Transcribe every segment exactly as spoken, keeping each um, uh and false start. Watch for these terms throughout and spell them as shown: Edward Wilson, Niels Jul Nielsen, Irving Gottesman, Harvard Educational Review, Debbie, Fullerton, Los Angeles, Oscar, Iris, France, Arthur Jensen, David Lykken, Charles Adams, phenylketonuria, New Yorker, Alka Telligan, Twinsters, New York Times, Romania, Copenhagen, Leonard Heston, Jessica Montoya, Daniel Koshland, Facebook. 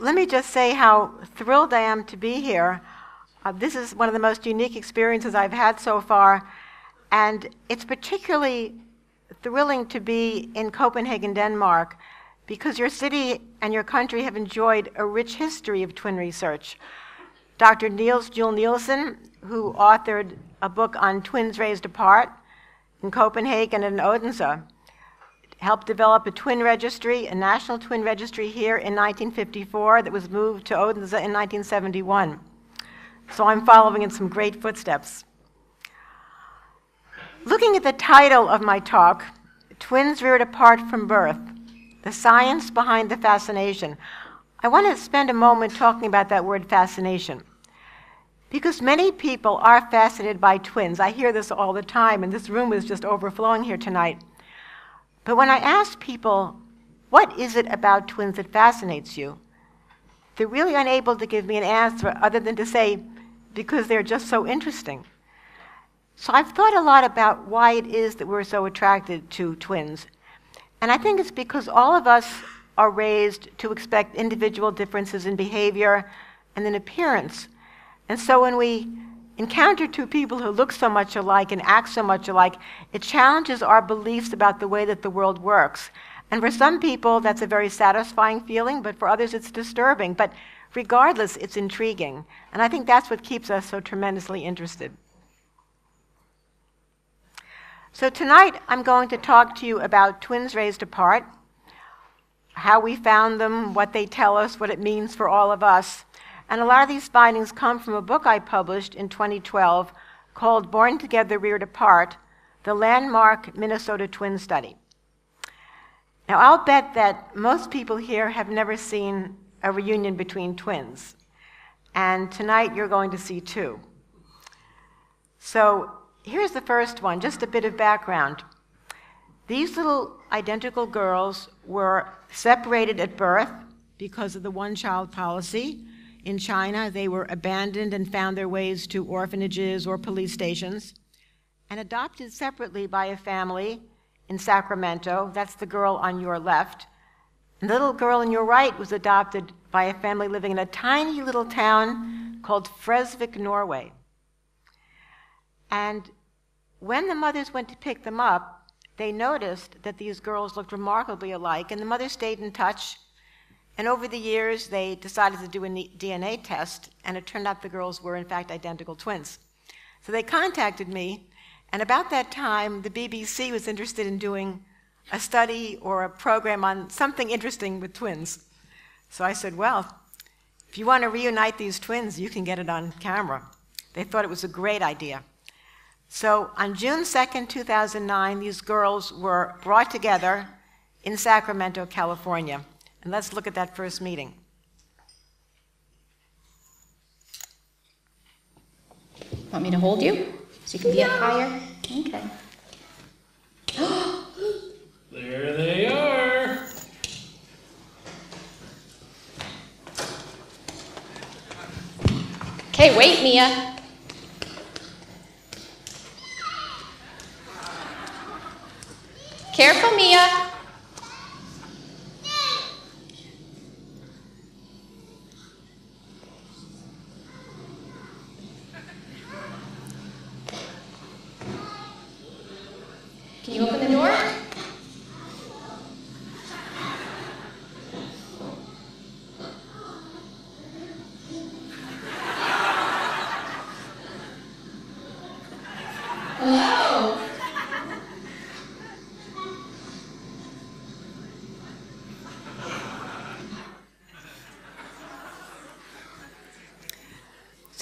Let me just say how thrilled I am to be here. Uh, this is one of the most unique experiences I've had so far, and it's particularly thrilling to be in Copenhagen, Denmark, because your city and your country have enjoyed a rich history of twin research. Doctor Niels Jul Nielsen, who authored a book on twins raised apart in Copenhagen and in Odense, helped develop a twin registry, a national twin registry here in nineteen fifty-four that was moved to Odense in nineteen seventy-one. So I'm following in some great footsteps. Looking at the title of my talk, Twins Reared Apart from Birth, the Science Behind the Fascination, I want to spend a moment talking about that word fascination, because many people are fascinated by twins. I hear this all the time, and this room is just overflowing here tonight. But when I ask people, what is it about twins that fascinates you, they're really unable to give me an answer other than to say, because they're just so interesting. So I've thought a lot about why it is that we're so attracted to twins. And I think it's because all of us are raised to expect individual differences in behavior and in appearance. And so when we encounter two people who look so much alike and act so much alike, it challenges our beliefs about the way that the world works. And for some people, that's a very satisfying feeling, but for others, it's disturbing. But regardless, it's intriguing. And I think that's what keeps us so tremendously interested. So tonight, I'm going to talk to you about twins raised apart, how we found them, what they tell us, what it means for all of us. And a lot of these findings come from a book I published in twenty twelve called Born Together, Reared Apart, the landmark Minnesota Twin Study. Now, I'll bet that most people here have never seen a reunion between twins, and tonight you're going to see two. So here's the first one, just a bit of background. These little identical girls were separated at birth because of the one-child policy. In China, they were abandoned and found their ways to orphanages or police stations, and adopted separately by a family in Sacramento. That's the girl on your left. And the little girl on your right was adopted by a family living in a tiny little town called Fresvik, Norway. And when the mothers went to pick them up, they noticed that these girls looked remarkably alike, and the mother stayed in touch. And over the years, they decided to do a D N A test, and it turned out the girls were, in fact, identical twins. So they contacted me. And about that time, the B B C was interested in doing a study or a program on something interesting with twins. So I said, well, if you want to reunite these twins, you can get it on camera. They thought it was a great idea. So on June second, two thousand nine, these girls were brought together in Sacramento, California. And let's look at that first meeting. Want me to hold you? So you can be up higher? Okay. There they are. Okay, wait, Mia. Careful, Mia.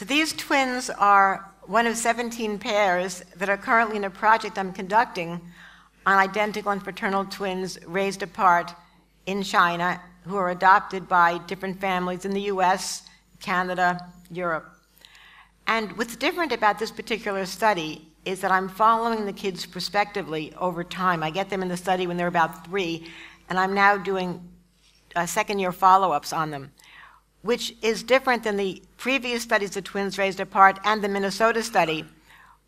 These twins are one of seventeen pairs that are currently in a project I'm conducting on identical and fraternal twins raised apart in China who are adopted by different families in the U S, Canada, Europe. And what's different about this particular study is that I'm following the kids prospectively over time. I get them in the study when they're about three, and I'm now doing uh, second year follow-ups on them, which is different than the previous studies of twins raised apart and the Minnesota study,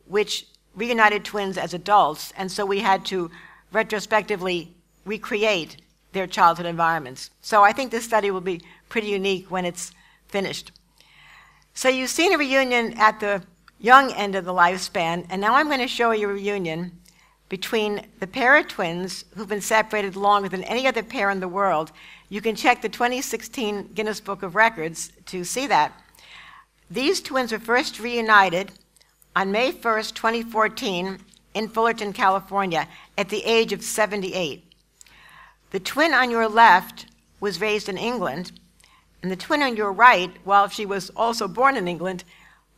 which reunited twins as adults, and so we had to retrospectively recreate their childhood environments. So I think this study will be pretty unique when it's finished. So you've seen a reunion at the young end of the lifespan, and now I'm going to show you a reunion between the pair of twins who've been separated longer than any other pair in the world. You can check the twenty sixteen Guinness Book of Records to see that. These twins were first reunited on May first, twenty fourteen, in Fullerton, California, at the age of seventy-eight. The twin on your left was raised in England, and the twin on your right, while she was also born in England,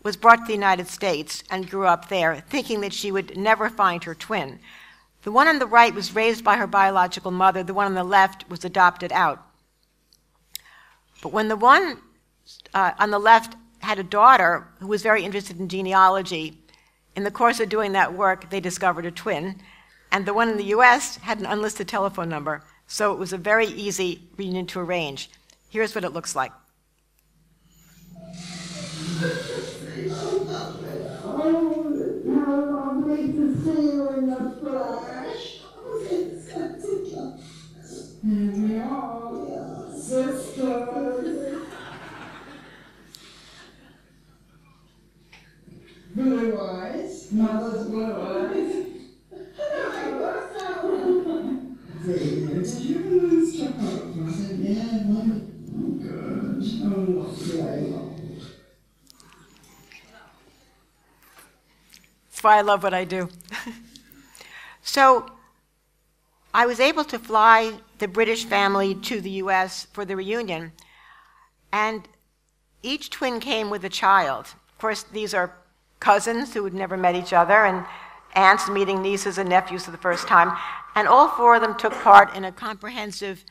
was brought to the United States and grew up there, thinking that she would never find her twin. The one on the right was raised by her biological mother. The one on the left was adopted out. But when the one uh, on the left had a daughter who was very interested in genealogy. In the course of doing that work, they discovered a twin, and the one in the U S had an unlisted telephone number, so it was a very easy reunion to arrange. Here's what it looks like. Blue eyes, mother's blue eyes. That's why I love what I do. So I was able to fly the British family to the U S for the reunion, and each twin came with a child. Of course, these are cousins who had never met each other, and aunts meeting nieces and nephews for the first time. And all four of them took part in a comprehensive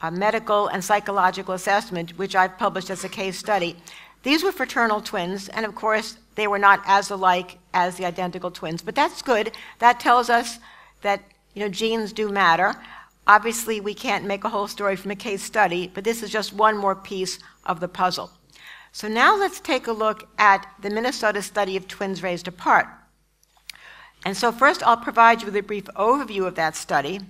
uh, medical and psychological assessment, which I've published as a case study. These were fraternal twins, and of course, they were not as alike as the identical twins. But that's good. That tells us that, you know, genes do matter. Obviously, we can't make a whole story from a case study, but this is just one more piece of the puzzle. So now let's take a look at the Minnesota Study of Twins Raised Apart. And so first I'll provide you with a brief overview of that study,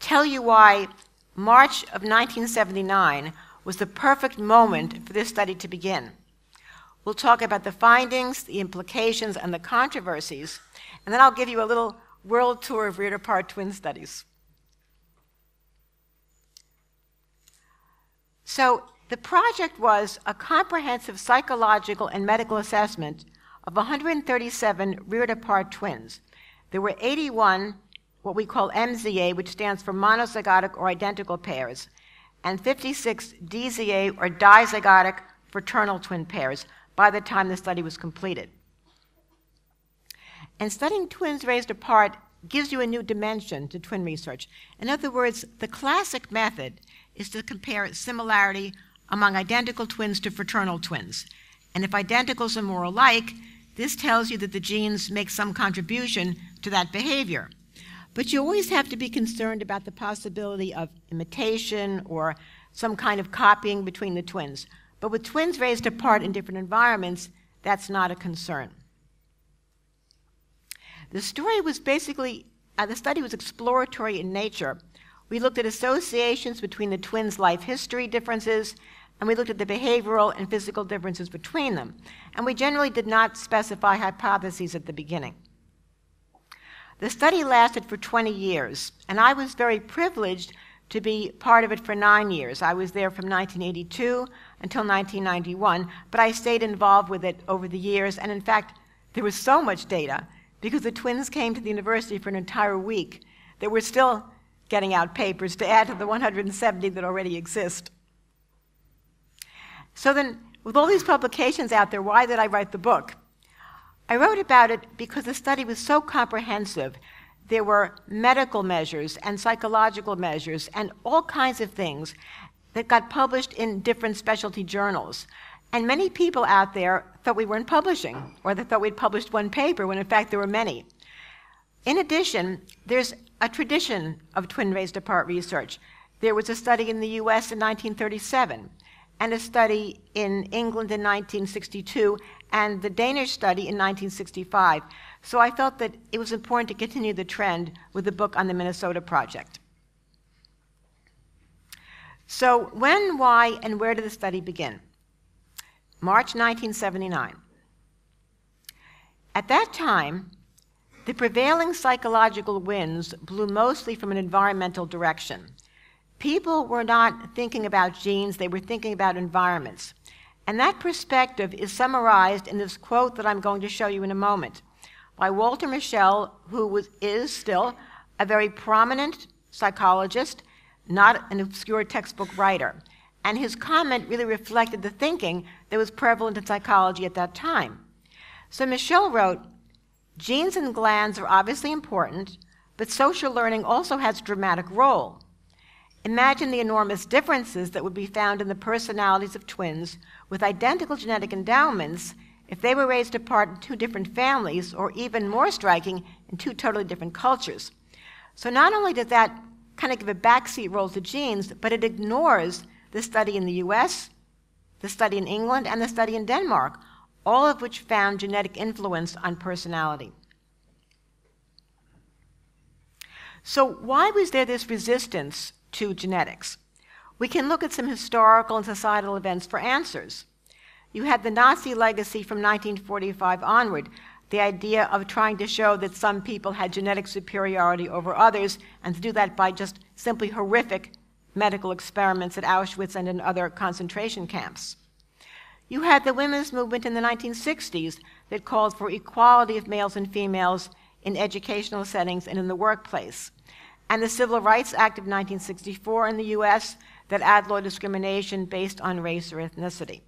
tell you why March of nineteen seventy-nine was the perfect moment for this study to begin. We'll talk about the findings, the implications, and the controversies, and then I'll give you a little world tour of reared apart twin studies. So the project was a comprehensive psychological and medical assessment of one hundred thirty-seven reared-apart twins. There were eighty-one what we call M Z A, which stands for monozygotic or identical pairs, and fifty-six D Z A or dizygotic fraternal twin pairs by the time the study was completed. And studying twins raised apart gives you a new dimension to twin research. In other words, the classic method is to compare similarity among identical twins to fraternal twins. And if identicals are more alike, this tells you that the genes make some contribution to that behavior. But you always have to be concerned about the possibility of imitation or some kind of copying between the twins. But with twins raised apart in different environments, that's not a concern. The story was basically, uh, the study was exploratory in nature. We looked at associations between the twins' life history differences, and we looked at the behavioral and physical differences between them. And we generally did not specify hypotheses at the beginning. The study lasted for twenty years, and I was very privileged to be part of it for nine years. I was there from nineteen eighty-two until nineteen ninety-one, but I stayed involved with it over the years. And in fact, there was so much data, because the twins came to the university for an entire week, that we're still getting out papers to add to the one hundred seventy that already exist. So then, with all these publications out there, why did I write the book? I wrote about it because the study was so comprehensive. There were medical measures and psychological measures and all kinds of things that got published in different specialty journals. And many people out there thought we weren't publishing, or they thought we'd published one paper, when in fact there were many. In addition, there's a tradition of twin raised apart research. There was a study in the U S in nineteen thirty-seven, and a study in England in nineteen sixty-two, and the Danish study in nineteen sixty-five. So I felt that it was important to continue the trend with the book on the Minnesota Project. So when, why, and where did the study begin? March nineteen seventy-nine. At that time, the prevailing psychological winds blew mostly from an environmental direction. People were not thinking about genes, they were thinking about environments. And that perspective is summarized in this quote that I'm going to show you in a moment by Walter Mischel, who was, is still a very prominent psychologist, not an obscure textbook writer. And his comment really reflected the thinking that was prevalent in psychology at that time. So Mischel wrote, "Genes and glands are obviously important, but social learning also has a dramatic role. Imagine the enormous differences that would be found in the personalities of twins with identical genetic endowments if they were raised apart in two different families, or even more striking, in two totally different cultures." So not only does that kind of give a backseat role to genes, but it ignores the study in the U S, the study in England, and the study in Denmark, all of which found genetic influence on personality. So why was there this resistance to genetics? We can look at some historical and societal events for answers. You had the Nazi legacy from nineteen forty-five onward, the idea of trying to show that some people had genetic superiority over others, and to do that by just simply horrific medical experiments at Auschwitz and in other concentration camps. You had the women's movement in the nineteen sixties that called for equality of males and females in educational settings and in the workplace, and the Civil Rights Act of nineteen sixty-four in the U S that outlawed discrimination based on race or ethnicity.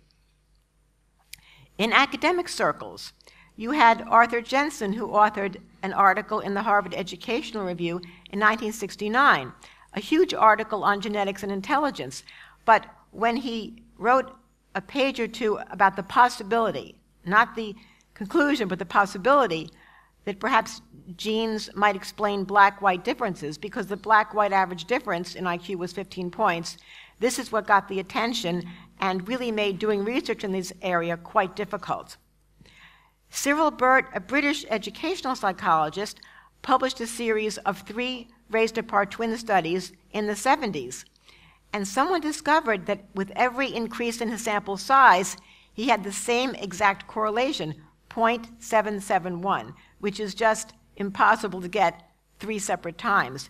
In academic circles, you had Arthur Jensen, who authored an article in the Harvard Educational Review in nineteen sixty-nine, a huge article on genetics and intelligence. But when he wrote a page or two about the possibility, not the conclusion, but the possibility, that perhaps genes might explain black-white differences, because the black-white average difference in I Q was fifteen points. This is what got the attention and really made doing research in this area quite difficult. Cyril Burt, a British educational psychologist, published a series of three raised apart twin studies in the seventies. And someone discovered that with every increase in his sample size, he had the same exact correlation, zero point seven seven one. Which is just impossible to get three separate times.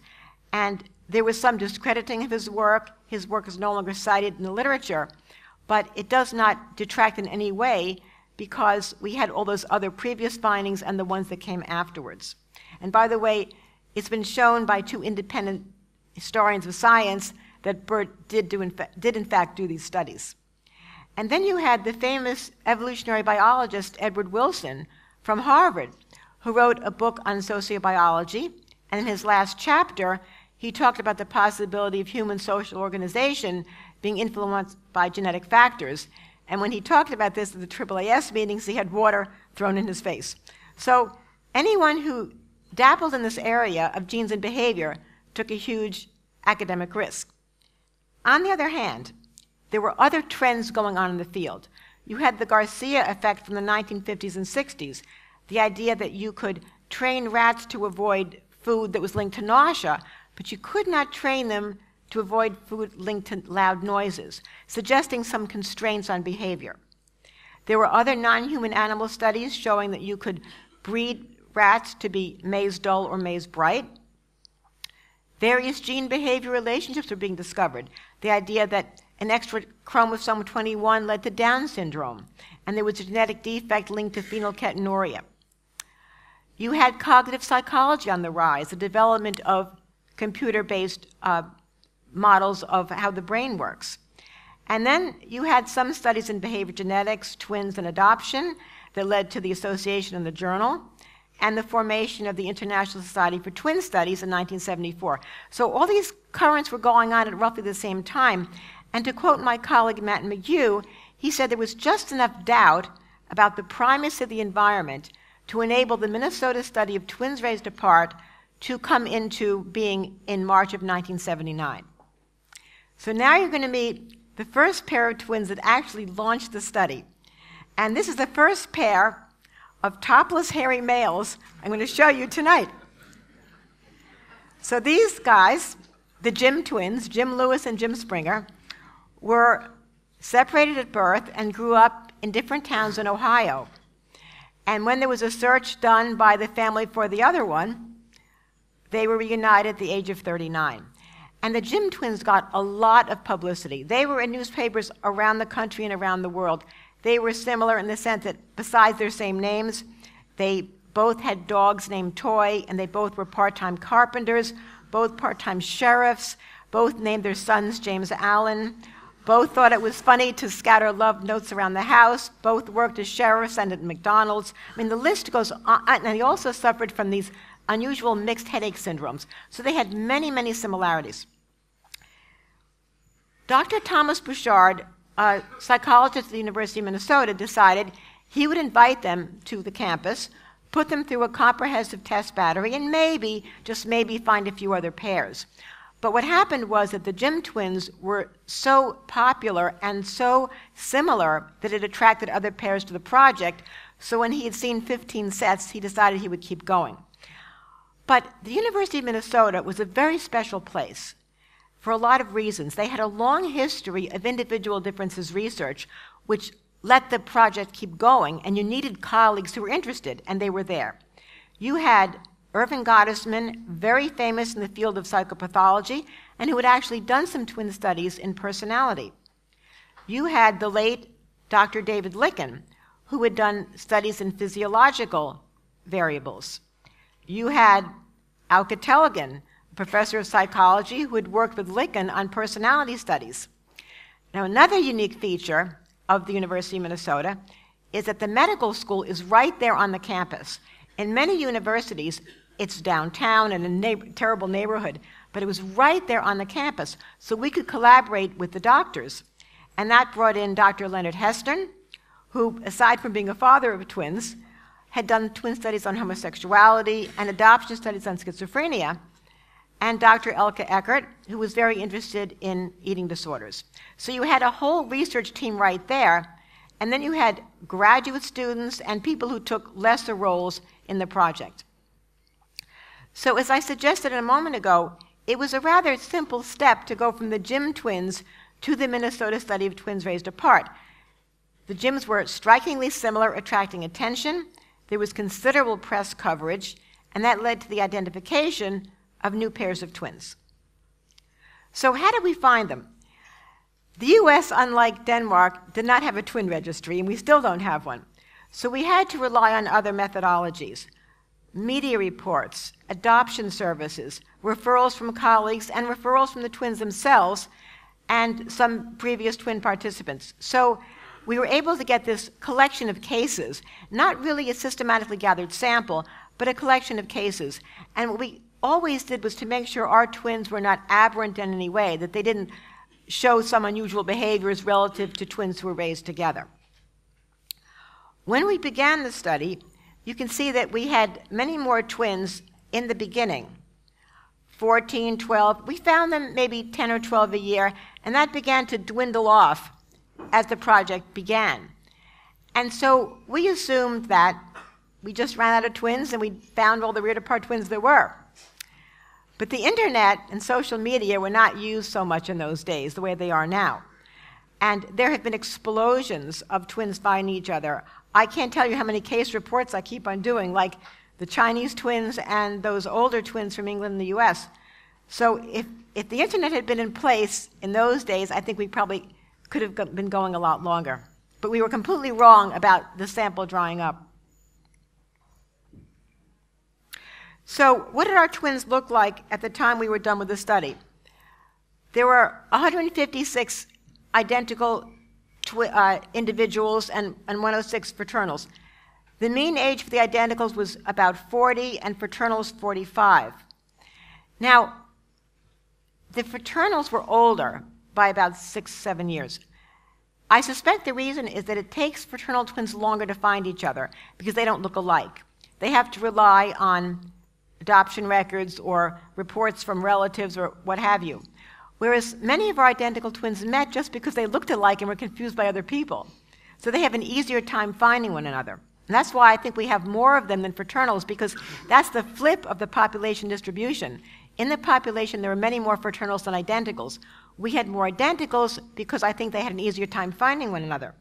And there was some discrediting of his work. His work is no longer cited in the literature, but it does not detract in any way, because we had all those other previous findings and the ones that came afterwards. And by the way, it's been shown by two independent historians of science that Burt did, do in did in fact do these studies. And then you had the famous evolutionary biologist Edward Wilson from Harvard, who wrote a book on sociobiology, and in his last chapter, he talked about the possibility of human social organization being influenced by genetic factors. And when he talked about this at the A A A S meetings, he had water thrown in his face. So anyone who dabbled in this area of genes and behavior took a huge academic risk. On the other hand, there were other trends going on in the field. You had the Garcia effect from the nineteen fifties and sixties. The idea that you could train rats to avoid food that was linked to nausea, but you could not train them to avoid food linked to loud noises, suggesting some constraints on behavior. There were other non-human animal studies showing that you could breed rats to be maize dull or maize bright. Various gene behavior relationships were being discovered. The idea that an extra chromosome twenty-one led to Down syndrome, and there was a genetic defect linked to phenylketonuria. You had cognitive psychology on the rise, the development of computer-based uh, models of how the brain works. And then you had some studies in behavior genetics, twins and adoption, that led to the association in the journal, and the formation of the International Society for Twin Studies in nineteen seventy-four. So all these currents were going on at roughly the same time. And to quote my colleague Matt McHugh, he said there was just enough doubt about the primacy of the environment to enable the Minnesota Study of Twins Reared Apart to come into being in March of nineteen seventy-nine. So now you're going to meet the first pair of twins that actually launched the study. And this is the first pair of topless, hairy males I'm going to show you tonight. So these guys, the Jim twins, Jim Lewis and Jim Springer, were separated at birth and grew up in different towns in Ohio. And when there was a search done by the family for the other one, they were reunited at the age of thirty-nine. And the Jim twins got a lot of publicity. They were in newspapers around the country and around the world. They were similar in the sense that, besides their same names, they both had dogs named Toy, and they both were part-time carpenters, both part-time sheriffs, both named their sons James Allen, both thought it was funny to scatter love notes around the house, both worked as sheriffs and at McDonald's. I mean, the list goes on, and they also suffered from these unusual mixed headache syndromes. So they had many, many similarities. Doctor Thomas Bouchard, a psychologist at the University of Minnesota, decided he would invite them to the campus, put them through a comprehensive test battery, and maybe, just maybe, find a few other pairs. But what happened was that the Jim twins were so popular and so similar that it attracted other pairs to the project, so when he had seen fifteen sets, he decided he would keep going. But the University of Minnesota was a very special place for a lot of reasons. They had a long history of individual differences research, which let the project keep going, and you needed colleagues who were interested, and they were there. You had Irving Gottesman, very famous in the field of psychopathology, and who had actually done some twin studies in personality. You had the late Doctor David Lykken, who had done studies in physiological variables. You had Alka Telligan, a professor of psychology, who had worked with Lykken on personality studies. Now, another unique feature of the University of Minnesota is that the medical school is right there on the campus. In many universities, it's downtown in a neighbor, terrible neighborhood, but it was right there on the campus, so we could collaborate with the doctors. And that brought in Doctor Leonard Heston, who, aside from being a father of twins, had done twin studies on homosexuality and adoption studies on schizophrenia, and Doctor Elke Eckert, who was very interested in eating disorders. So you had a whole research team right there, and then you had graduate students and people who took lesser roles in the project. So as I suggested a moment ago, it was a rather simple step to go from the Jim twins to the Minnesota Study of Twins Reared Apart. The Jims were strikingly similar, attracting attention. There was considerable press coverage, and that led to the identification of new pairs of twins. So how did we find them? The U S, unlike Denmark, did not have a twin registry, and we still don't have one. So we had to rely on other methodologies: media reports, adoption services, referrals from colleagues, and referrals from the twins themselves and some previous twin participants. So we were able to get this collection of cases, not really a systematically gathered sample, but a collection of cases. And what we always did was to make sure our twins were not aberrant in any way, that they didn't show some unusual behaviors relative to twins who were raised together. When we began the study, you can see that we had many more twins in the beginning, fourteen, twelve. We found them maybe ten or twelve a year, and that began to dwindle off as the project began. And so we assumed that we just ran out of twins and we found all the reared apart twins there were. But the internet and social media were not used so much in those days the way they are now. And there have been explosions of twins finding each other. I can't tell you how many case reports I keep on doing, like the Chinese twins and those older twins from England and the U S. So if, if the internet had been in place in those days, I think we probably could have been going a lot longer. But we were completely wrong about the sample drying up. So what did our twins look like at the time we were done with the study? There were one hundred fifty-six identical uh, individuals and, and one hundred six fraternals. The mean age for the identicals was about forty, and fraternals forty-five. Now, the fraternals were older by about six, seven years. I suspect the reason is that it takes fraternal twins longer to find each other because they don't look alike. They have to rely on adoption records or reports from relatives or what have you. whereas many of our identical twins met just because they looked alike and were confused by other people. So they have an easier time finding one another. And that's why I think we have more of them than fraternals, because that's the flip of the population distribution. In the population, there were many more fraternals than identicals. We had more identicals because I think they had an easier time finding one another.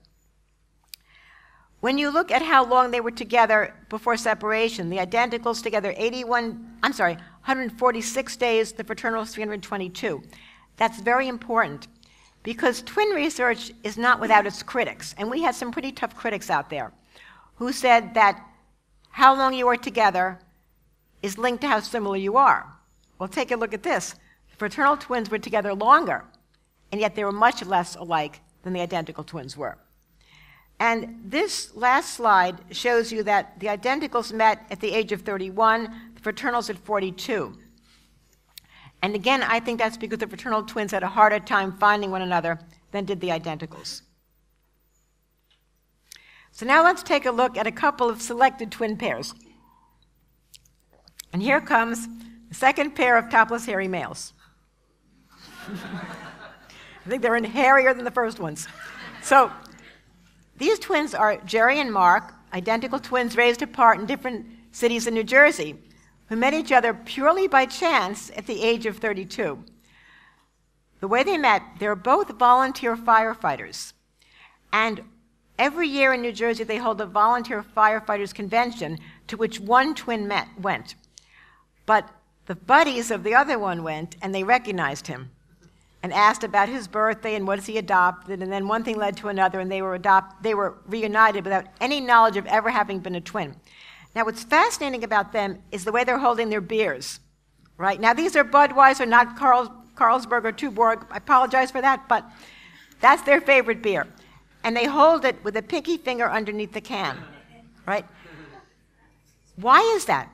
When you look at how long they were together before separation, the identicals together eighty-one, I'm sorry, one hundred forty-six days, the fraternals three hundred twenty-two. That's very important, because twin research is not without its critics, and we had some pretty tough critics out there who said that how long you are together is linked to how similar you are. Well, take a look at this. The fraternal twins were together longer, and yet they were much less alike than the identical twins were. And this last slide shows you that the identicals met at the age of thirty-one, the fraternals at forty-two. And again, I think that's because the fraternal twins had a harder time finding one another than did the identicals. So now let's take a look at a couple of selected twin pairs. And here comes the second pair of topless hairy males. I think they're hairier than the first ones. So these twins are Jerry and Mark, identical twins raised apart in different cities in New Jersey, who met each other purely by chance at the age of thirty-two. The way they met, they're both volunteer firefighters. And every year in New Jersey, they hold a volunteer firefighters convention to which one twin met, went. But the buddies of the other one went, and they recognized him and asked about his birthday and what he adopted, and then one thing led to another, and they were, adopt they were reunited without any knowledge of ever having been a twin. Now, what's fascinating about them is the way they're holding their beers, right? Now, these are Budweiser, not Carls Carlsberg or Tuborg. I apologize for that, but that's their favorite beer. And they hold it with a pinky finger underneath the can, right? Why is that?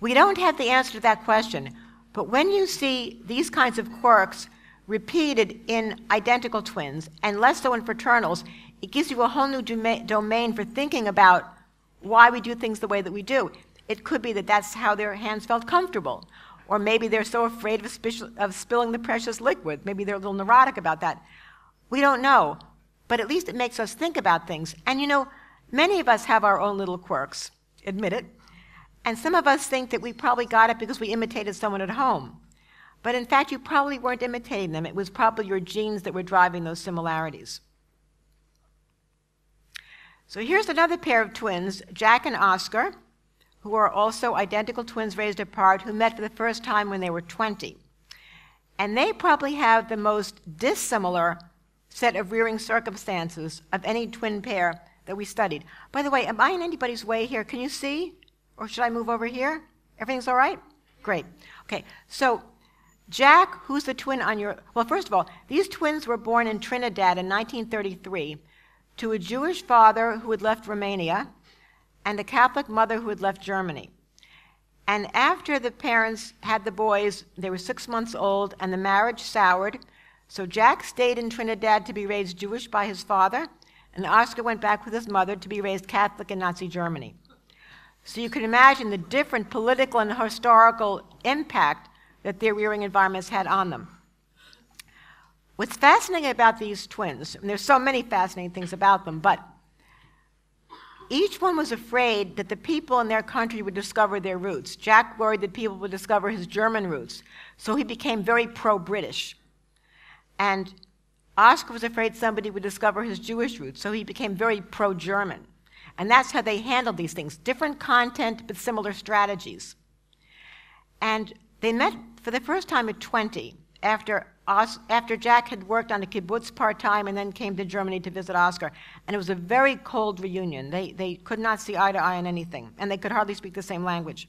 We don't have the answer to that question, but when you see these kinds of quirks repeated in identical twins, and less so in fraternals, it gives you a whole new doma- domain for thinking about why we do things the way that we do. It could be that that's how their hands felt comfortable, or maybe they're so afraid of, of spilling the precious liquid. Maybe they're a little neurotic about that. We don't know, but at least it makes us think about things. And you know, many of us have our own little quirks, admit it, and some of us think that we probably got it because we imitated someone at home. But in fact, you probably weren't imitating them. It was probably your genes that were driving those similarities. So here's another pair of twins, Jack and Oscar, who are also identical twins raised apart, who met for the first time when they were twenty. And they probably have the most dissimilar set of rearing circumstances of any twin pair that we studied. By the way, am I in anybody's way here? Can you see? Or should I move over here? Everything's all right? Great. Okay, so Jack, who's the twin on your... Well, first of all, these twins were born in Trinidad in nineteen thirty-three, to a Jewish father who had left Romania and a Catholic mother who had left Germany. And after the parents had the boys, they were six months old, and the marriage soured. So Jack stayed in Trinidad to be raised Jewish by his father, and Oscar went back with his mother to be raised Catholic in Nazi Germany. So you can imagine the different political and historical impact that their rearing environments had on them. What's fascinating about these twins, and there's so many fascinating things about them, but each one was afraid that the people in their country would discover their roots. Jack worried that people would discover his German roots, so he became very pro-British. And Oscar was afraid somebody would discover his Jewish roots, so he became very pro-German. And that's how they handled these things, different content but similar strategies. And they met for the first time at twenty, after After Jack had worked on a kibbutz part-time and then came to Germany to visit Oscar. And it was a very cold reunion. They, they could not see eye to eye on anything, and they could hardly speak the same language.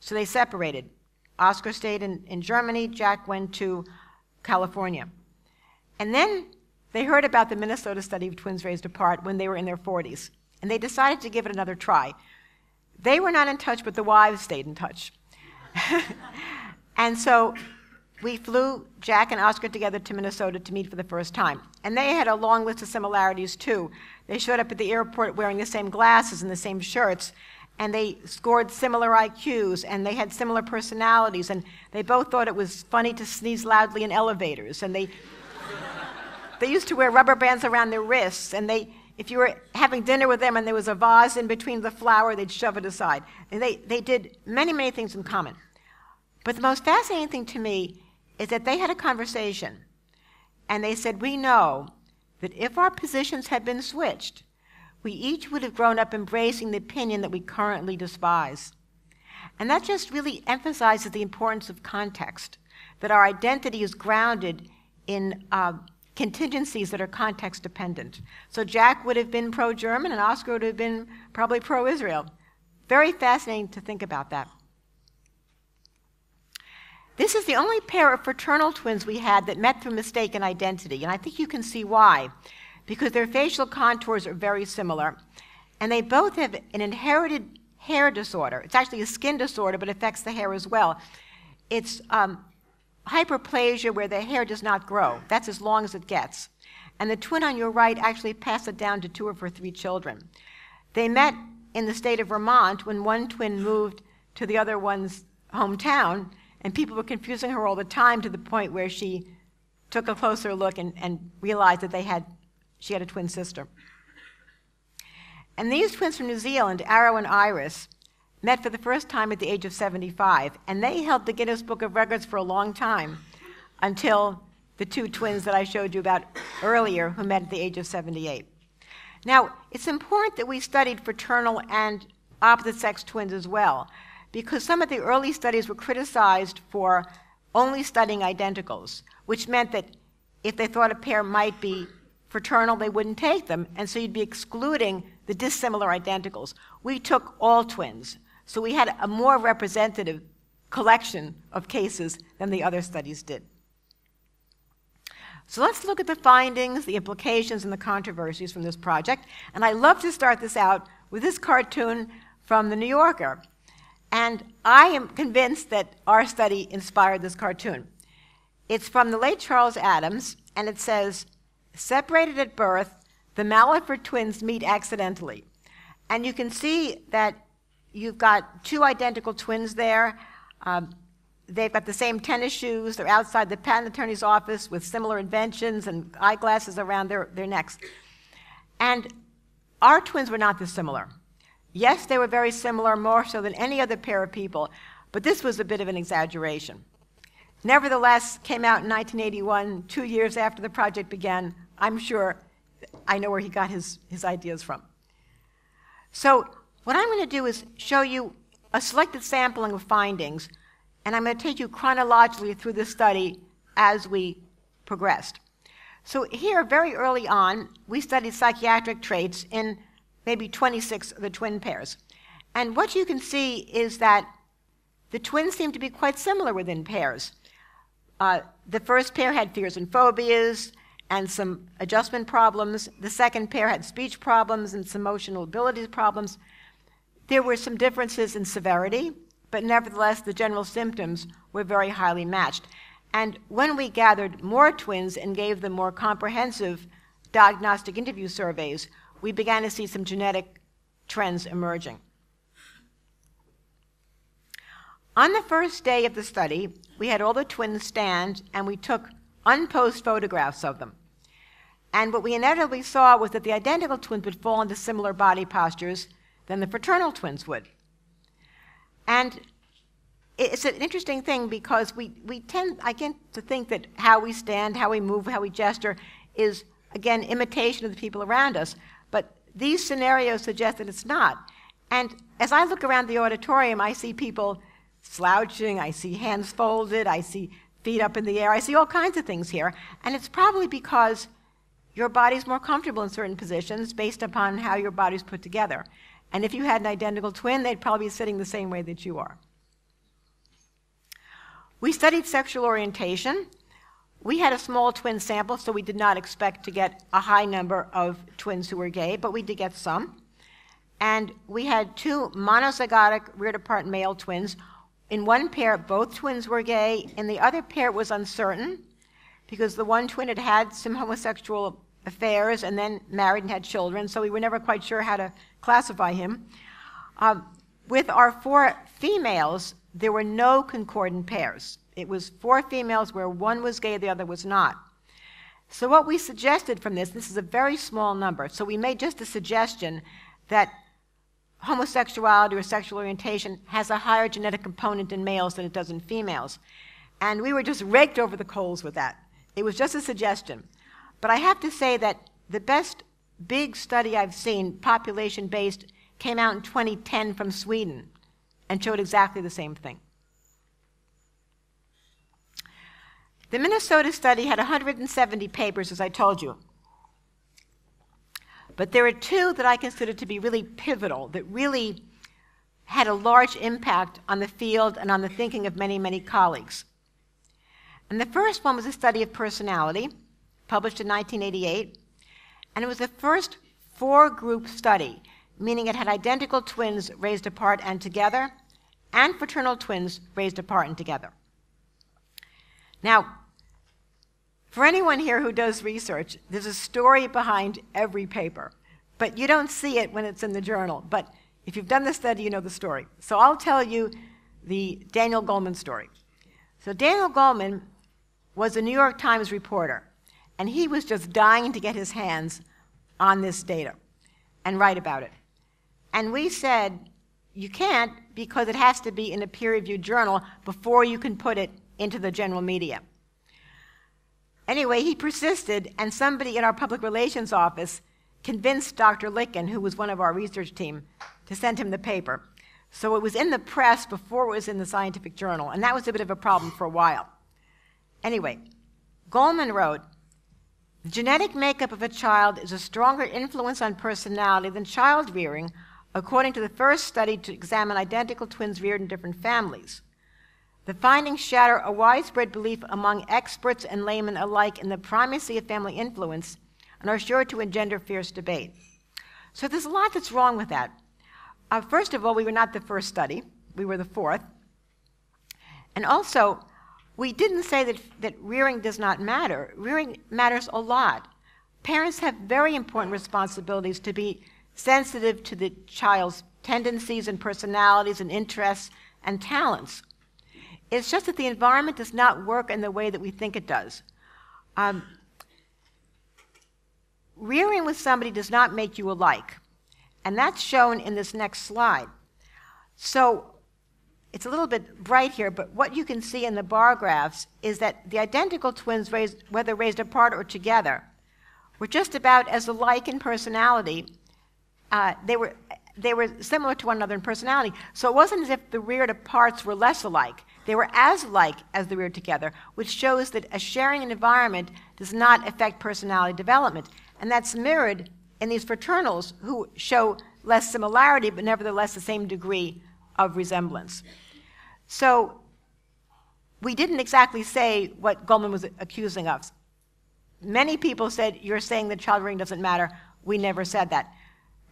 So they separated. Oscar stayed in, in Germany. Jack went to California. And then they heard about the Minnesota Study of Twins Raised Apart when they were in their forties, and they decided to give it another try. They were not in touch, but the wives stayed in touch. And so we flew Jack and Oscar together to Minnesota to meet for the first time. And they had a long list of similarities, too. They showed up at the airport wearing the same glasses and the same shirts, and they scored similar I Qs, and they had similar personalities, and they both thought it was funny to sneeze loudly in elevators, and they, they used to wear rubber bands around their wrists, and they, if you were having dinner with them and there was a vase in between the flower, they'd shove it aside. And they, they did many, many things in common. But the most fascinating thing to me is that they had a conversation, and they said, we know that if our positions had been switched, we each would have grown up embracing the opinion that we currently despise. And that just really emphasizes the importance of context, that our identity is grounded in uh, contingencies that are context-dependent. So Jack would have been pro-German, and Oscar would have been probably pro-Israel. Very fascinating to think about that. This is the only pair of fraternal twins we had that met through mistaken identity, and I think you can see why, because their facial contours are very similar, and they both have an inherited hair disorder. It's actually a skin disorder, but it affects the hair as well. It's um, hyperplasia, where the hair does not grow. That's as long as it gets. And the twin on your right actually passed it down to two of her three children. They met in the state of Vermont when one twin moved to the other one's hometown, and people were confusing her all the time, to the point where she took a closer look and, and realized that they had, she had a twin sister. And these twins from New Zealand, Arrow and Iris, met for the first time at the age of seventy-five, and they held the Guinness Book of Records for a long time, until the two twins that I showed you about earlier, who met at the age of seventy-eight. Now, it's important that we studied fraternal and opposite-sex twins as well, because some of the early studies were criticized for only studying identicals, which meant that if they thought a pair might be fraternal, they wouldn't take them, and so you'd be excluding the dissimilar identicals. We took all twins, so we had a more representative collection of cases than the other studies did. So let's look at the findings, the implications, and the controversies from this project, and I love to start this out with this cartoon from The New Yorker. And I am convinced that our study inspired this cartoon. It's from the late Charles Adams, and it says, separated at birth, the Malliford twins meet accidentally. And you can see that you've got two identical twins there. Um, they've got the same tennis shoes. They're outside the patent attorney's office with similar inventions and eyeglasses around their, their necks. And our twins were not dissimilar. Yes, they were very similar, more so than any other pair of people, but this was a bit of an exaggeration. Nevertheless, came out in nineteen eighty-one, two years after the project began. I'm sure I know where he got his, his ideas from. So what I'm going to do is show you a selected sampling of findings, and I'm going to take you chronologically through the study as we progressed. So here, very early on, we studied psychiatric traits in maybe twenty-six of the twin pairs. And what you can see is that the twins seem to be quite similar within pairs. Uh, the first pair had fears and phobias and some adjustment problems. The second pair had speech problems and some emotional abilities problems. There were some differences in severity, but nevertheless, the general symptoms were very highly matched. And when we gathered more twins and gave them more comprehensive diagnostic interview surveys, we began to see some genetic trends emerging. On the first day of the study, we had all the twins stand, and we took unposed photographs of them. And what we inevitably saw was that the identical twins would fall into similar body postures than the fraternal twins would. And it's an interesting thing, because we, we tend, I tend to think that how we stand, how we move, how we gesture is, again, imitation of the people around us. These scenarios suggest that it's not. And as I look around the auditorium, I see people slouching, I see hands folded, I see feet up in the air, I see all kinds of things here. And it's probably because your body's more comfortable in certain positions based upon how your body's put together. And if you had an identical twin, they'd probably be sitting the same way that you are. We studied sexual orientation. We had a small twin sample, so we did not expect to get a high number of twins who were gay, but we did get some. And we had two monozygotic reared apart male twins. In one pair, both twins were gay. In the other pair, it was uncertain, because the one twin had had some homosexual affairs and then married and had children, so we were never quite sure how to classify him. Um, With our four females, there were no concordant pairs. It was four females where one was gay, the other was not. So what we suggested from this, this is a very small number, so we made just a suggestion that homosexuality or sexual orientation has a higher genetic component in males than it does in females. And we were just raked over the coals with that. It was just a suggestion. But I have to say that the best big study I've seen, population-based, came out in twenty ten from Sweden and showed exactly the same thing. The Minnesota study had one hundred seventy papers, as I told you. But there are two that I consider to be really pivotal, that really had a large impact on the field and on the thinking of many, many colleagues. And the first one was a study of personality, published in nineteen eighty-eight. And it was the first four-group study, meaning it had identical twins raised apart and together, and fraternal twins raised apart and together. Now, for anyone here who does research, there's a story behind every paper, but you don't see it when it's in the journal. But if you've done the study, you know the story. So I'll tell you the Daniel Goleman story. So Daniel Goleman was a New York Times reporter, and he was just dying to get his hands on this data and write about it. And we said, you can't, because it has to be in a peer-reviewed journal before you can put it into the general media. Anyway, he persisted, and somebody in our public relations office convinced Doctor Lykken, who was one of our research team, to send him the paper. So it was in the press before it was in the scientific journal, and that was a bit of a problem for a while. Anyway, Goleman wrote, "The genetic makeup of a child is a stronger influence on personality than child rearing, according to the first study to examine identical twins reared in different families. The findings shatter a widespread belief among experts and laymen alike in the primacy of family influence and are sure to engender fierce debate." So there's a lot that's wrong with that. Uh, first of all, we were not the first study. We were the fourth. And also, we didn't say that, that rearing does not matter. Rearing matters a lot. Parents have very important responsibilities to be sensitive to the child's tendencies and personalities and interests and talents. It's just that the environment does not work in the way that we think it does. Um, rearing with somebody does not make you alike, and that's shown in this next slide. So it's a little bit bright here, but what you can see in the bar graphs is that the identical twins, raised, whether raised apart or together, were just about as alike in personality. Uh, they were, they were similar to one another in personality, so it wasn't as if the reared aparts were less alike. They were as alike as the reared together, which shows that a sharing environment does not affect personality development. And that's mirrored in these fraternals, who show less similarity, but nevertheless the same degree of resemblance. So we didn't exactly say what Goleman was accusing us. Many people said, you're saying that child rearing doesn't matter. We never said that.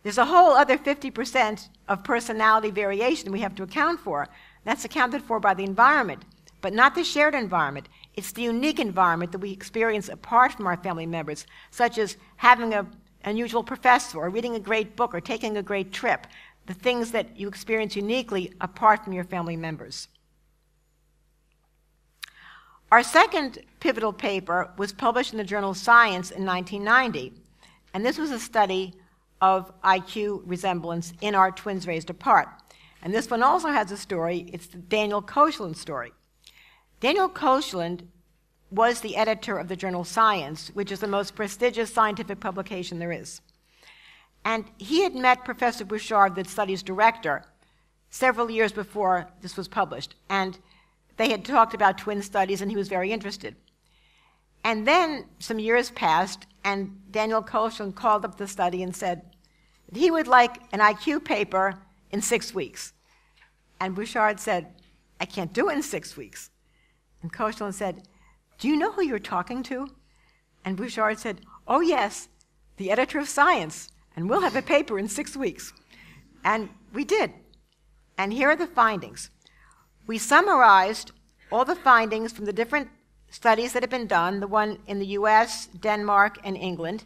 There's a whole other fifty percent of personality variation we have to account for. That's accounted for by the environment, but not the shared environment. It's the unique environment that we experience apart from our family members, such as having an unusual professor, or reading a great book, or taking a great trip, the things that you experience uniquely apart from your family members. Our second pivotal paper was published in the journal Science in nineteen ninety, and this was a study of I Q resemblance in our twins raised apart. And this one also has a story. It's the Daniel Koshland story. Daniel Koshland was the editor of the journal Science, which is the most prestigious scientific publication there is. And he had met Professor Bouchard, the study's director, several years before this was published. And they had talked about twin studies, and he was very interested. And then some years passed, and Daniel Koshland called up the study and said that he would like an I Q paper in six weeks. And Bouchard said, I can't do it in six weeks. And Koshland said, do you know who you're talking to? And Bouchard said, oh yes, the editor of Science, and we'll have a paper in six weeks. And we did. And here are the findings. We summarized all the findings from the different studies that have been done, the one in the U S, Denmark, and England.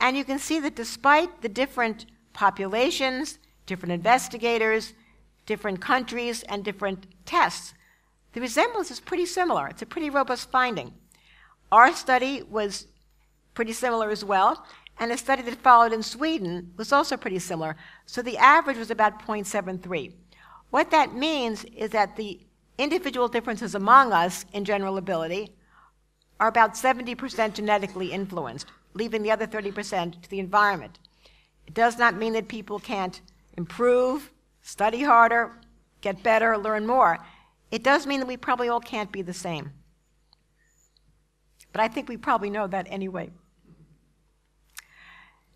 And you can see that despite the different populations, different investigators, different countries and different tests, the resemblance is pretty similar. It's a pretty robust finding. Our study was pretty similar as well, and the study that followed in Sweden was also pretty similar. So the average was about zero point seven three. What that means is that the individual differences among us in general ability are about seventy percent genetically influenced, leaving the other thirty percent to the environment. It does not mean that people can't improve, study harder, get better, learn more. It does mean that we probably all can't be the same. But I think we probably know that anyway.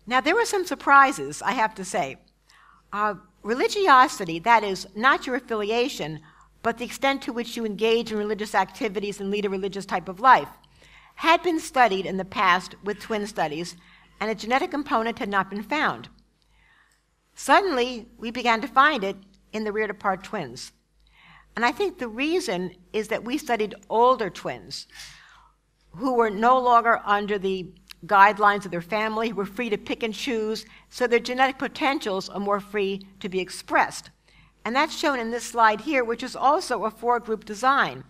Now, there were some surprises, I have to say. Uh, religiosity, that is, not your affiliation, but the extent to which you engage in religious activities and lead a religious type of life, had been studied in the past with twin studies, and a genetic component had not been found. Suddenly, we began to find it in the reared apart twins. And I think the reason is that we studied older twins who were no longer under the guidelines of their family, who were free to pick and choose, so their genetic potentials are more free to be expressed. And that's shown in this slide here, which is also a four-group design.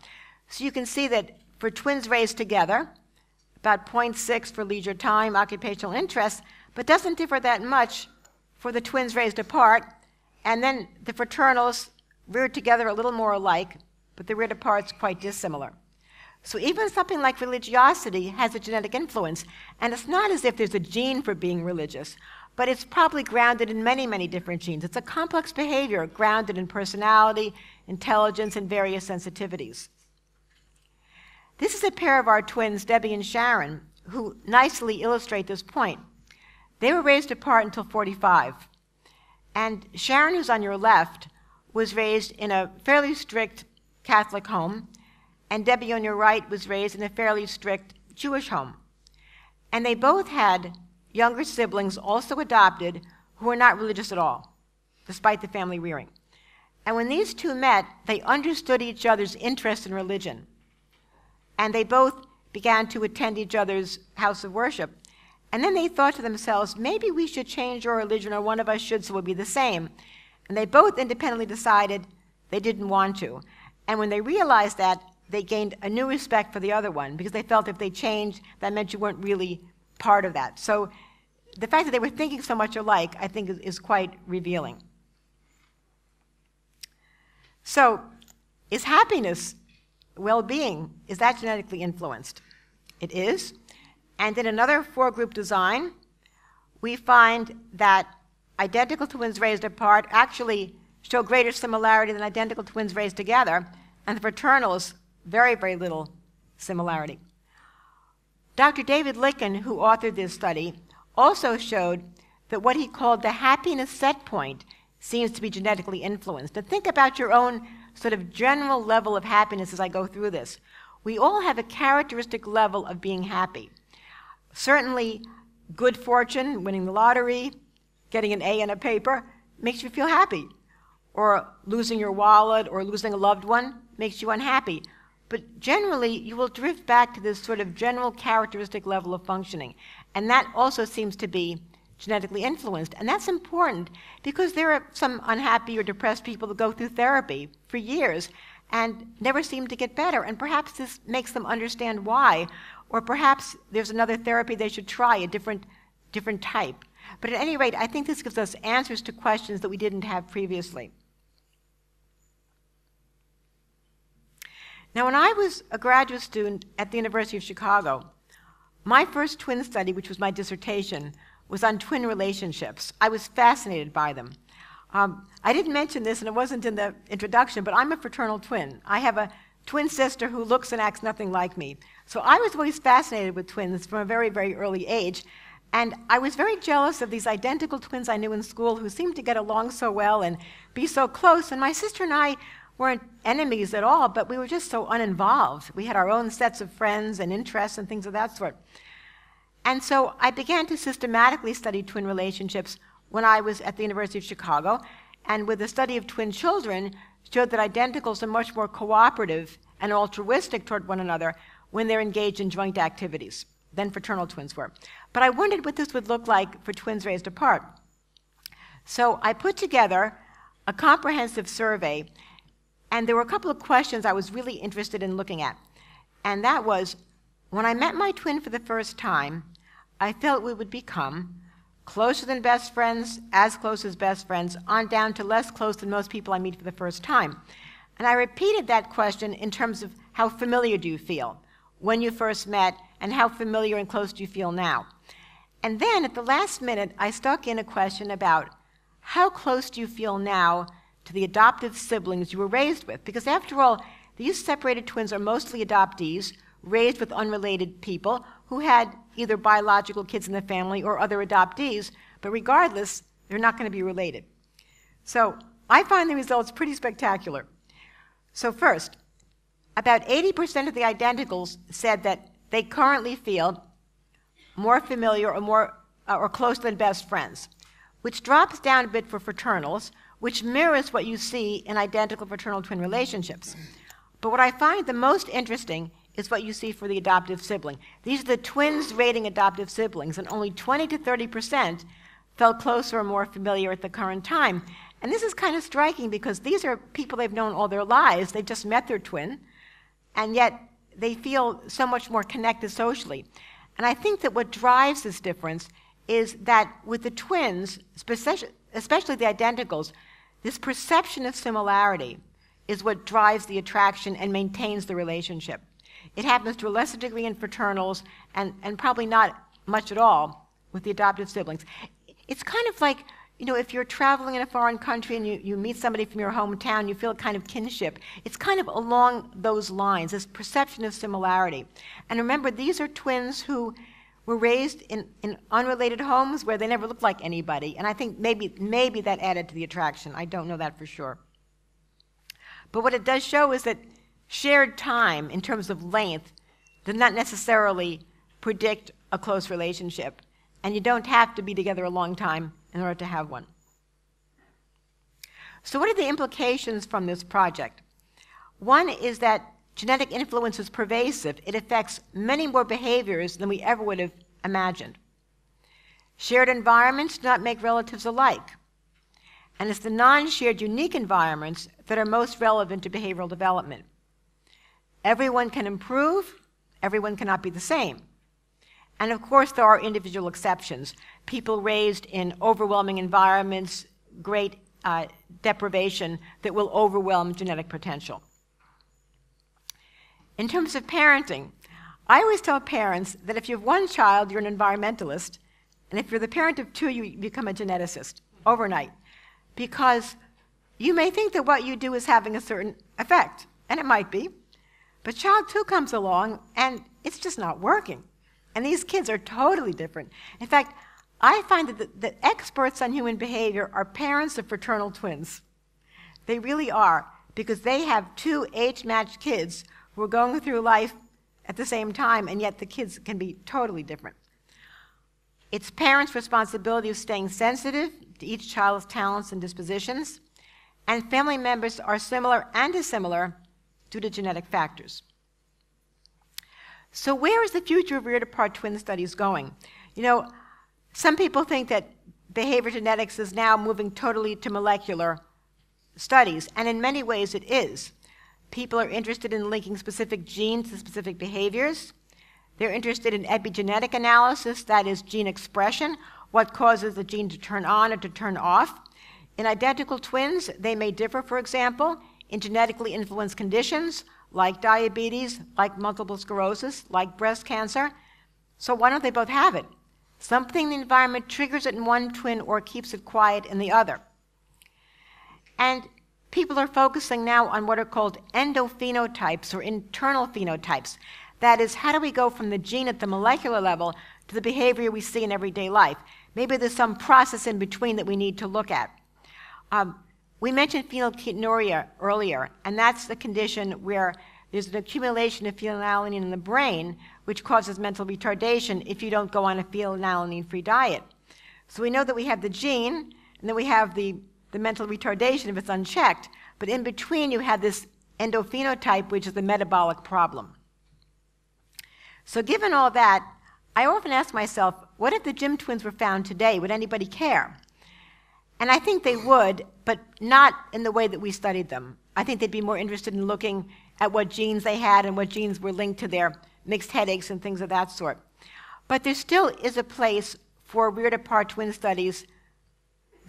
So you can see that for twins raised together, about zero point six for leisure time, occupational interest, but doesn't differ that much for the twins raised apart, and then the fraternals reared together a little more alike, but the reared apart's quite dissimilar. So even something like religiosity has a genetic influence, and it's not as if there's a gene for being religious, but it's probably grounded in many, many different genes. It's a complex behavior grounded in personality, intelligence, and various sensitivities. This is a pair of our twins, Debbie and Sharon, who nicely illustrate this point. They were raised apart until forty-five. And Sharon, who's on your left, was raised in a fairly strict Catholic home, and Debbie on your right was raised in a fairly strict Jewish home. And they both had younger siblings, also adopted, who were not religious at all, despite the family rearing. And when these two met, they understood each other's interest in religion. And they both began to attend each other's house of worship. And then they thought to themselves, maybe we should change our religion, or one of us should, so we'll be the same. And they both independently decided they didn't want to. And when they realized that, they gained a new respect for the other one, because they felt if they changed, that meant you weren't really part of that. So the fact that they were thinking so much alike, I think, is, is quite revealing. So is happiness, well-being, is that genetically influenced? It is. And in another four-group design, we find that identical twins raised apart actually show greater similarity than identical twins raised together, and the fraternals very, very little similarity. Doctor David Lykken, who authored this study, also showed that what he called the happiness set point seems to be genetically influenced. Now think about your own sort of general level of happiness as I go through this. We all have a characteristic level of being happy. Certainly, good fortune, winning the lottery, getting an A in a paper, makes you feel happy. Or losing your wallet or losing a loved one makes you unhappy. But generally, you will drift back to this sort of general characteristic level of functioning. And that also seems to be genetically influenced. And that's important because there are some unhappy or depressed people that go through therapy for years and never seem to get better. And perhaps this makes them understand why. Or perhaps there's another therapy they should try, a different, different type. But at any rate, I think this gives us answers to questions that we didn't have previously. Now, when I was a graduate student at the University of Chicago, my first twin study, which was my dissertation, was on twin relationships. I was fascinated by them. Um, I didn't mention this, and it wasn't in the introduction, but I'm a fraternal twin. I have a twin sister who looks and acts nothing like me. So I was always fascinated with twins from a very, very early age. And I was very jealous of these identical twins I knew in school who seemed to get along so well and be so close. And my sister and I weren't enemies at all, but we were just so uninvolved. We had our own sets of friends and interests and things of that sort. And so I began to systematically study twin relationships when I was at the University of Chicago, and with the study of twin children showed that identicals are much more cooperative and altruistic toward one another when they're engaged in joint activities than fraternal twins were. But I wondered what this would look like for twins raised apart. So I put together a comprehensive survey, and there were a couple of questions I was really interested in looking at. And that was, when I met my twin for the first time, I felt we would become closer than best friends, as close as best friends, on down to less close than most people I meet for the first time. And I repeated that question in terms of how familiar do you feel when you first met, and how familiar and close do you feel now? And then at the last minute, I stuck in a question about how close do you feel now to the adoptive siblings you were raised with? Because after all, these separated twins are mostly adoptees raised with unrelated people who had either biological kids in the family or other adoptees, but regardless, they're not going to be related. So I find the results pretty spectacular. So first, about eighty percent of the identicals said that they currently feel more familiar or more uh, or close than best friends, which drops down a bit for fraternals, which mirrors what you see in identical fraternal twin relationships. But what I find the most interesting is what you see for the adoptive sibling. These are the twins rating adoptive siblings, and only twenty to thirty percent felt closer or more familiar at the current time. And this is kind of striking because these are people they've known all their lives. They've just met their twin, and yet they feel so much more connected socially. And I think that what drives this difference is that with the twins, especially the identicals, this perception of similarity is what drives the attraction and maintains the relationship. It happens to a lesser degree in fraternals and, and probably not much at all with the adoptive siblings. It's kind of like, you know, if you're traveling in a foreign country and you, you meet somebody from your hometown, you feel a kind of kinship. It's kind of along those lines, this perception of similarity. And remember, these are twins who were raised in, in unrelated homes where they never looked like anybody. And I think maybe, maybe that added to the attraction. I don't know that for sure. But what it does show is that shared time in terms of length does not necessarily predict a close relationship. And you don't have to be together a long time in order to have one. So what are the implications from this project? One is that genetic influence is pervasive. It affects many more behaviors than we ever would have imagined. Shared environments do not make relatives alike. And it's the non-shared unique environments that are most relevant to behavioral development. Everyone can improve. Everyone cannot be the same. And of course, there are individual exceptions. People raised in overwhelming environments, great uh, deprivation that will overwhelm genetic potential. In terms of parenting, I always tell parents that if you have one child, you're an environmentalist, and if you're the parent of two, you become a geneticist overnight, because you may think that what you do is having a certain effect, and it might be, but child two comes along, and it's just not working. And these kids are totally different. In fact, I find that the, the experts on human behavior are parents of fraternal twins. They really are, because they have two age-matched kids who are going through life at the same time, and yet the kids can be totally different. It's parents' responsibility of staying sensitive to each child's talents and dispositions, and family members are similar and dissimilar due to genetic factors. So where is the future of reared apart twin studies going? You know, some people think that behavior genetics is now moving totally to molecular studies, and in many ways it is. People are interested in linking specific genes to specific behaviors. They're interested in epigenetic analysis, that is gene expression, what causes the gene to turn on or to turn off. In identical twins, they may differ, for example, in genetically influenced conditions, like diabetes, like multiple sclerosis, like breast cancer. So why don't they both have it? Something in the environment triggers it in one twin or keeps it quiet in the other. And people are focusing now on what are called endophenotypes or internal phenotypes. That is, how do we go from the gene at the molecular level to the behavior we see in everyday life? Maybe there's some process in between that we need to look at. Um, We mentioned phenylketonuria earlier, and that's the condition where there's an accumulation of phenylalanine in the brain, which causes mental retardation if you don't go on a phenylalanine-free diet. So we know that we have the gene, and then we have the, the mental retardation if it's unchecked, but in between you have this endophenotype, which is the metabolic problem. So given all that, I often ask myself, what if the Jim twins were found today? Would anybody care? And I think they would, but not in the way that we studied them. I think they'd be more interested in looking at what genes they had and what genes were linked to their mixed headaches and things of that sort. But there still is a place for reared apart twin studies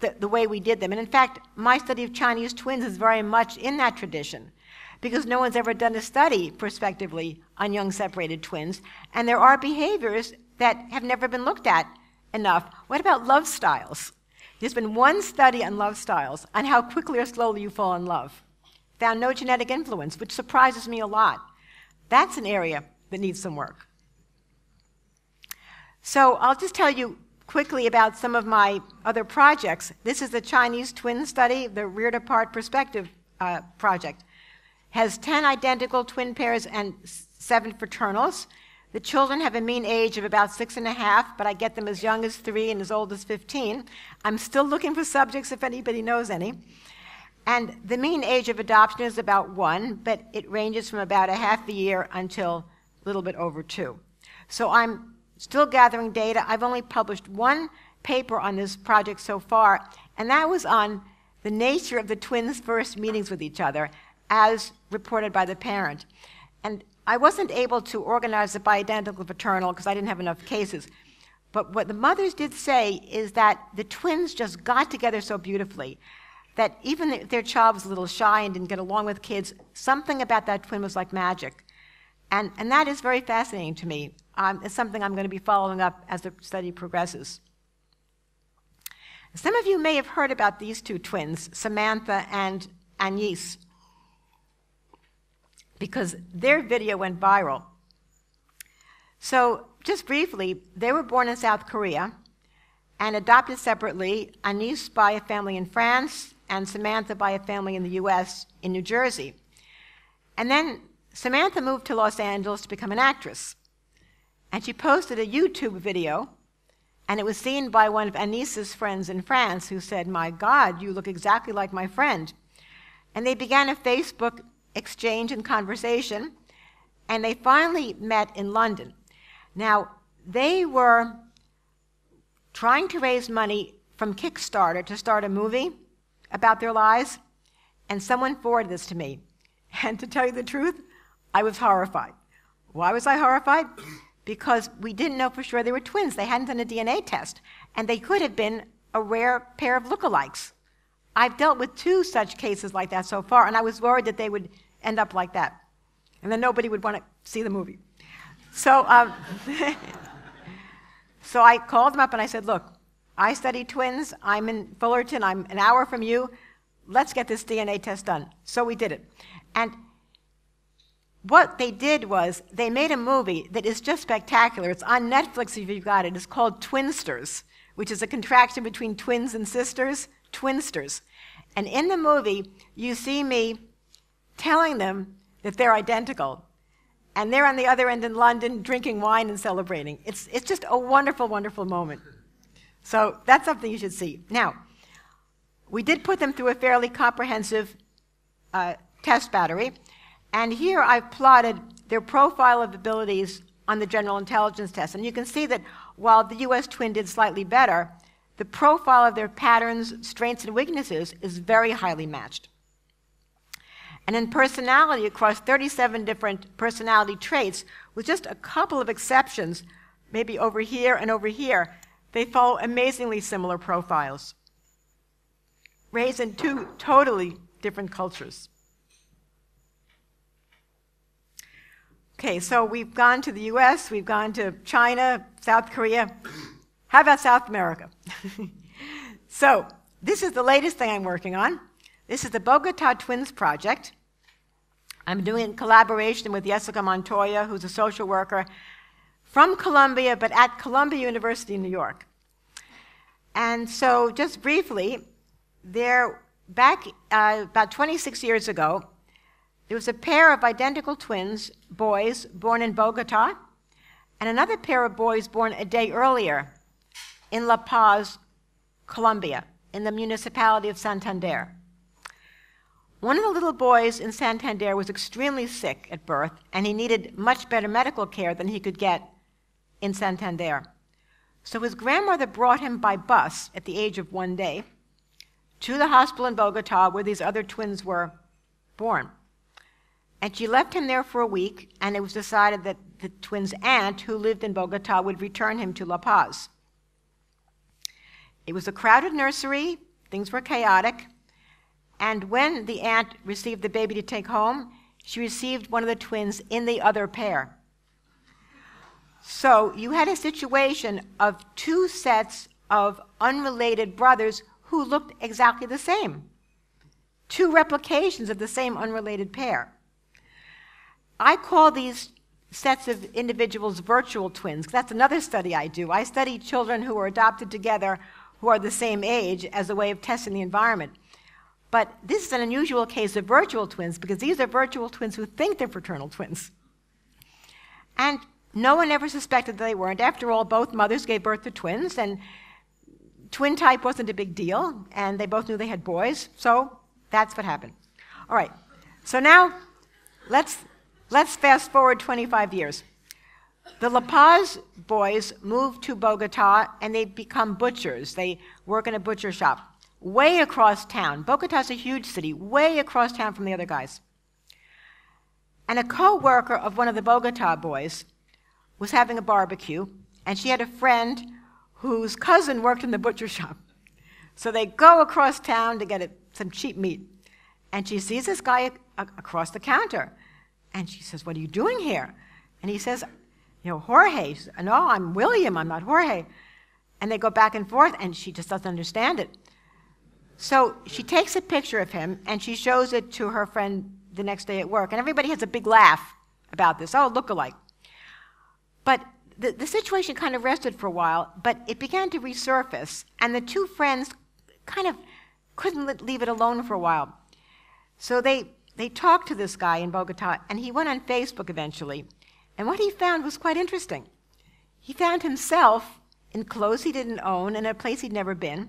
the, the way we did them. And in fact, my study of Chinese twins is very much in that tradition, because no one's ever done a study prospectively on young separated twins. And there are behaviors that have never been looked at enough. What about love styles? There's been one study on love styles, on how quickly or slowly you fall in love. Found no genetic influence, which surprises me a lot. That's an area that needs some work. So I'll just tell you quickly about some of my other projects. This is the Chinese twin study, the Reared Apart Perspective uh, project. Has ten identical twin pairs and seven fraternals. The children have a mean age of about six and a half, but I get them as young as three and as old as fifteen. I'm still looking for subjects if anybody knows any. And the mean age of adoption is about one, but it ranges from about a half a year until a little bit over two. So I'm still gathering data. I've only published one paper on this project so far, and that was on the nature of the twins' first meetings with each other, as reported by the parent. And I wasn't able to organize it by identical fraternal because I didn't have enough cases. But what the mothers did say is that the twins just got together so beautifully that even if their child was a little shy and didn't get along with kids, something about that twin was like magic. And, and that is very fascinating to me. Um, it's something I'm going to be following up as the study progresses. Some of you may have heard about these two twins, Samantha and Agnes, because their video went viral. So just briefly, they were born in South Korea and adopted separately, Agnes by a family in France and Samantha by a family in the U S in New Jersey. And then Samantha moved to Los Angeles to become an actress. And she posted a YouTube video, and it was seen by one of Anis's friends in France, who said, "My God, you look exactly like my friend." And they began a Facebook exchange and conversation, and they finally met in London. Now, they were trying to raise money from Kickstarter to start a movie about their lives, and someone forwarded this to me. And to tell you the truth, I was horrified. Why was I horrified? Because we didn't know for sure they were twins. They hadn't done a D N A test, and they could have been a rare pair of lookalikes. I've dealt with two such cases like that so far, and I was worried that they would end up like that, and then nobody would want to see the movie. So, um, so I called them up and I said, "Look, I study twins. I'm in Fullerton. I'm an hour from you. Let's get this D N A test done." So we did it. And what they did was they made a movie that is just spectacular. It's on Netflix if you've got it. It's called Twinsters, which is a contraction between twins and sisters, Twinsters. And in the movie, you see me telling them that they're identical. And they're on the other end in London drinking wine and celebrating. It's, it's just a wonderful, wonderful moment. So that's something you should see. Now, we did put them through a fairly comprehensive uh, test battery. And here I've plotted their profile of abilities on the general intelligence test. And you can see that while the U S twin did slightly better, the profile of their patterns, strengths, and weaknesses is very highly matched. And in personality, across thirty-seven different personality traits, with just a couple of exceptions, maybe over here and over here, they follow amazingly similar profiles, raised in two totally different cultures. Okay, so we've gone to the U S, we've gone to China, South Korea. How about South America? So this is the latest thing I'm working on. This is the Bogota Twins Project. I'm doing it in collaboration with Jessica Montoya, who's a social worker from Columbia, but at Columbia University in New York. And so just briefly, there, back uh, about twenty-six years ago, there was a pair of identical twins, boys, born in Bogota, and another pair of boys born a day earlier in La Paz, Colombia, in the municipality of Santander. One of the little boys in Santander was extremely sick at birth, and he needed much better medical care than he could get in Santander. So his grandmother brought him by bus at the age of one day to the hospital in Bogota where these other twins were born. And she left him there for a week, and it was decided that the twins' aunt, who lived in Bogota, would return him to La Paz. It was a crowded nursery, things were chaotic, and when the aunt received the baby to take home, she received one of the twins in the other pair. So you had a situation of two sets of unrelated brothers who looked exactly the same, two replications of the same unrelated pair. I call these sets of individuals virtual twins. That's another study I do. I study children who are adopted together who are the same age as a way of testing the environment. But this is an unusual case of virtual twins because these are virtual twins who think they're fraternal twins. And no one ever suspected that they weren't. After all, both mothers gave birth to twins, and twin type wasn't a big deal, and they both knew they had boys, so that's what happened. All right, so now let's Let's fast forward twenty-five years. The La Paz boys move to Bogota and they become butchers. They work in a butcher shop way across town. Bogota's a huge city, way across town from the other guys. And a co-worker of one of the Bogota boys was having a barbecue, and she had a friend whose cousin worked in the butcher shop. So they go across town to get a, some cheap meat. And she sees this guy a- across the counter. And she says, "What are you doing here?" And he says, "You know, Jorge." She says, "No, I'm William, I'm not Jorge." And they go back and forth, and she just doesn't understand it. So she takes a picture of him, and she shows it to her friend the next day at work. And everybody has a big laugh about this. Oh, look-alike. But the, the situation kind of rested for a while, but it began to resurface. And the two friends kind of couldn't leave it alone for a while. So they... They talked to this guy in Bogota, and he went on Facebook eventually. And what he found was quite interesting. He found himself in clothes he didn't own and a place he'd never been.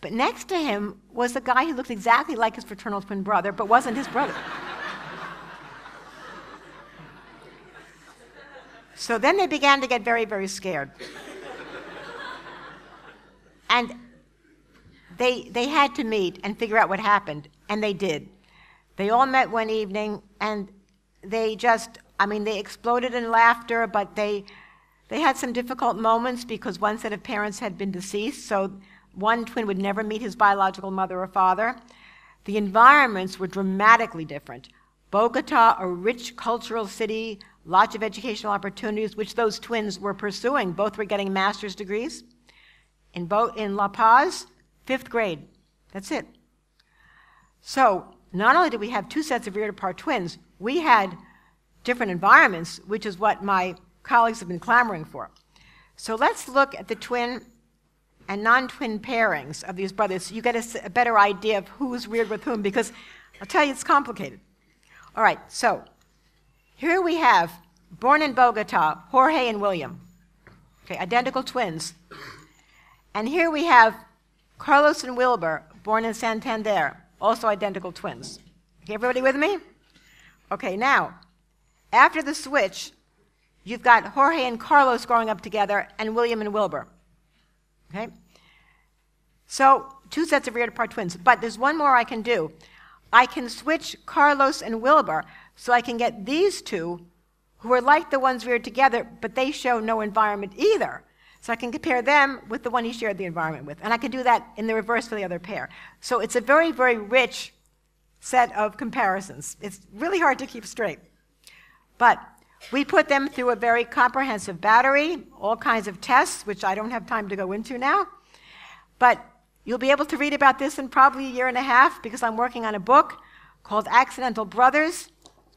But next to him was a guy who looked exactly like his fraternal twin brother, but wasn't his brother. So then they began to get very, very scared. And they, they had to meet and figure out what happened, and they did. They all met one evening, and they just, I mean, they exploded in laughter, but they they had some difficult moments because one set of parents had been deceased, so one twin would never meet his biological mother or father. The environments were dramatically different. Bogota, a rich cultural city, lots of educational opportunities, which those twins were pursuing. Both were getting master's degrees. In, Bo- in La Paz, fifth grade. That's it. So not only did we have two sets of reared apart twins, we had different environments, which is what my colleagues have been clamoring for. So let's look at the twin and non-twin pairings of these brothers. You get a, a better idea of who's reared with whom, because I'll tell you, it's complicated. All right, so here we have, born in Bogota, Jorge and William. Okay, identical twins. And here we have Carlos and Wilbur, born in Santander. Also identical twins. Okay, everybody with me? Okay, now, after the switch, you've got Jorge and Carlos growing up together and William and Wilbur. Okay? So, two sets of reared apart twins. But there's one more I can do. I can switch Carlos and Wilbur so I can get these two who are like the ones reared together, but they show no environment either. So I can compare them with the one he shared the environment with. And I can do that in the reverse for the other pair. So it's a very, very rich set of comparisons. It's really hard to keep straight. But we put them through a very comprehensive battery, all kinds of tests, which I don't have time to go into now. But you'll be able to read about this in probably a year and a half, because I'm working on a book called Accidental Brothers,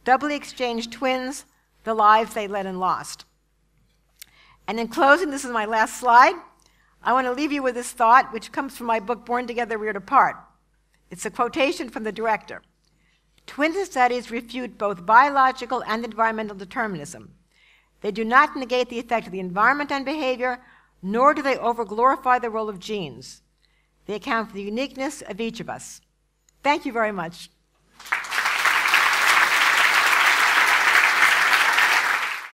Doubly Exchanged Twins, The Lives They Led and Lost. And in closing, this is my last slide. I want to leave you with this thought, which comes from my book, Born Together, Reared Apart. It's a quotation from the director. Twin studies refute both biological and environmental determinism. They do not negate the effect of the environment on behavior, nor do they overglorify the role of genes. They account for the uniqueness of each of us. Thank you very much.